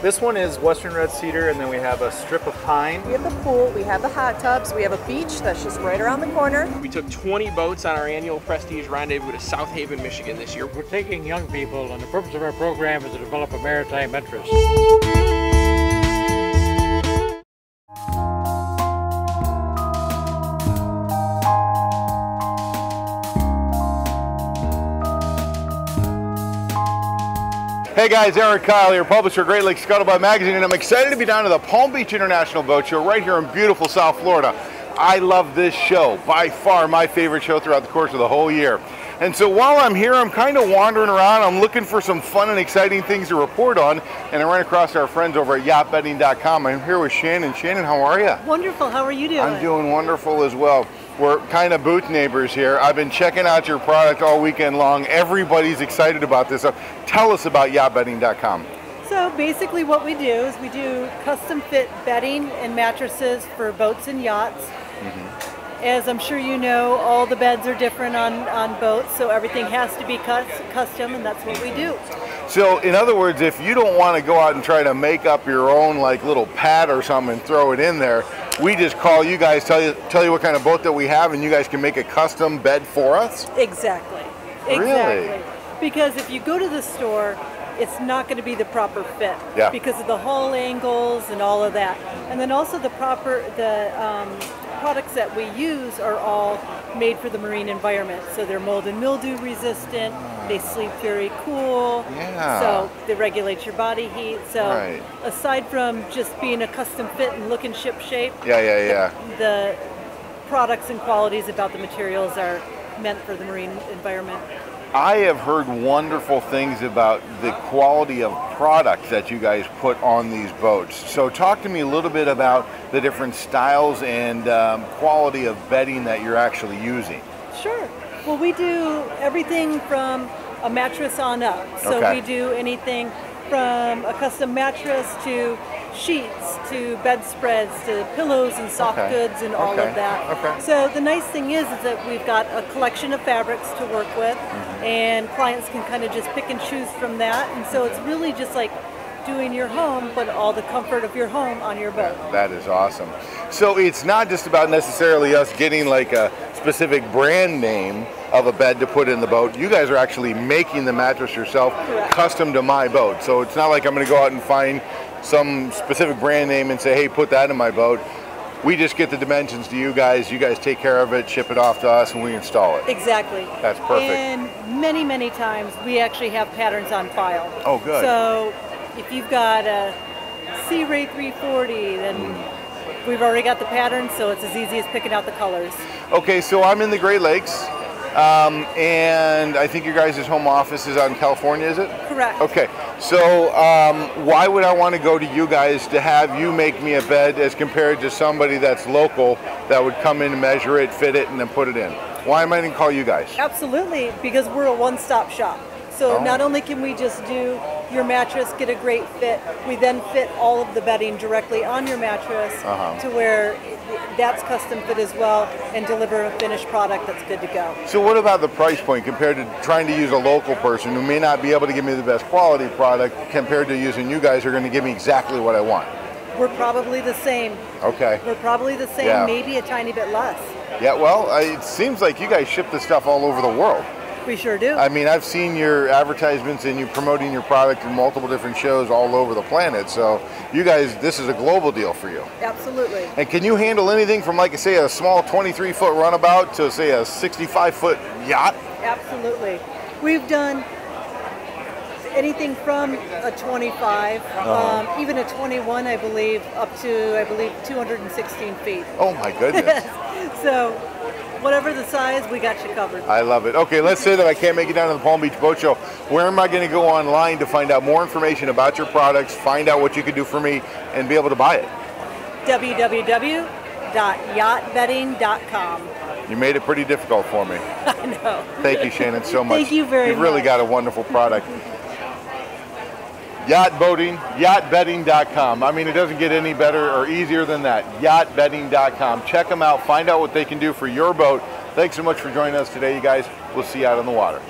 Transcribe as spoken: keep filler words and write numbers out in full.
This one is Western Red Cedar, and then we have a strip of pine. We have the pool, we have the hot tubs, we have a beach that's just right around the corner. We took twenty boats on our annual Prestige Rendezvous to South Haven, Michigan this year. We're taking young people, and the purpose of our program is to develop a maritime interest. Hey guys, Eric Kyle here, publisher of Great Lakes Scuttlebutt Magazine, and I'm excited to be down to the Palm Beach International Boat Show right here in beautiful South Florida. I love this show, by far my favorite show throughout the course of the whole year. And so while I'm here, I'm kind of wandering around, I'm looking for some fun and exciting things to report on, and I ran across our friends over at yacht bedding dot com. I'm here with Shannon. Shannon, how are you? Wonderful, how are you doing? I'm doing wonderful as well. We're kind of booth neighbors here. I've been checking out your product all weekend long. Everybody's excited about this. So tell us about yacht bedding dot com. So basically what we do is we do custom fit bedding and mattresses for boats and yachts. Mm-hmm. As I'm sure you know, all the beds are different on, on boats, so everything has to be custom, and that's what we do. So in other words, if you don't want to go out and try to make up your own like little pad or something and throw it in there, we just call you guys, tell you tell you what kind of boat that we have, and you guys can make a custom bed for us? Exactly. Really? Exactly. Because if you go to the store, it's not going to be the proper fit. Yeah. Because of the hull angles and all of that. And then also the proper, the um, products that we use are all made for the marine environment. So they're mold and mildew resistant, they sleep very cool, yeah. So they regulate your body heat. So right. Aside from just being a custom fit and looking ship shape, yeah, yeah, yeah. The, the products and qualities about the materials are meant for the marine environment. I have heard wonderful things about the quality of product that you guys put on these boats. So talk to me a little bit about the different styles and um, quality of bedding that you're actually using. Sure. Well, we do everything from a mattress on up. So okay. We do anything from a custom mattress to sheets to bedspreads to pillows and soft okay. goods and all okay. of that. Okay. So the nice thing is, is that we've got a collection of fabrics to work with, mm-hmm. and clients can kind of just pick and choose from that. And so it's really just like doing your home, but all the comfort of your home on your boat. That is awesome. So it's not just about necessarily us getting like a specific brand name of a bed to put in the boat. You guys are actually making the mattress yourself. Correct. Custom to my boat. So it's not like I'm going to go out and find some specific brand name and say, hey, put that in my boat. We just get the dimensions to you guys, you guys take care of it, ship it off to us, and we install it. Exactly. That's perfect. And many, many times we actually have patterns on file. Oh, good. So if you've got a C Ray three forty, then mm. we've already got the pattern, so it's as easy as picking out the colors. Okay, so I'm in the Great Lakes, um, and I think your guys' home office is out in California, is it? Correct. Okay, so um, why would I want to go to you guys to have you make me a bed as compared to somebody that's local that would come in and measure it, fit it, and then put it in? Why am I going to call you guys? Absolutely, because we're a one-stop shop. So oh. Not only can we just do your mattress, get a great fit, we then fit all of the bedding directly on your mattress, uh-huh. to where that's custom fit as well, and deliver a finished product that's good to go. So what about the price point compared to trying to use a local person who may not be able to give me the best quality product compared to using you guys who are going to give me exactly what I want? We're probably the same. Okay. We're probably the same, yeah. Maybe a tiny bit less. Yeah, well, it seems like you guys ship this stuff all over the world. We sure do. I mean, I've seen your advertisements and you promoting your product in multiple different shows all over the planet. So you guys, this is a global deal for you. Absolutely. And can you handle anything from, like I say, a small twenty-three foot runabout to, say, a sixty-five foot yacht? Absolutely. We've done anything from a twenty-five, uh-huh. um, even a twenty-one, I believe, up to, I believe, two hundred sixteen feet. Oh, my goodness. So whatever the size, we got you covered. I love it. Okay, let's say that I can't make it down to the Palm Beach Boat Show. Where am I going to go online to find out more information about your products, find out what you can do for me, and be able to buy it? w w w dot yacht bedding dot com. You made it pretty difficult for me. I know. Thank you, Shannon, so much. Thank you very You've much. You've really got a wonderful product. Yachtboating, yacht bedding dot com. I mean, it doesn't get any better or easier than that. yacht bedding dot com. Check them out. Find out what they can do for your boat. Thanks so much for joining us today, you guys. We'll see you out on the water.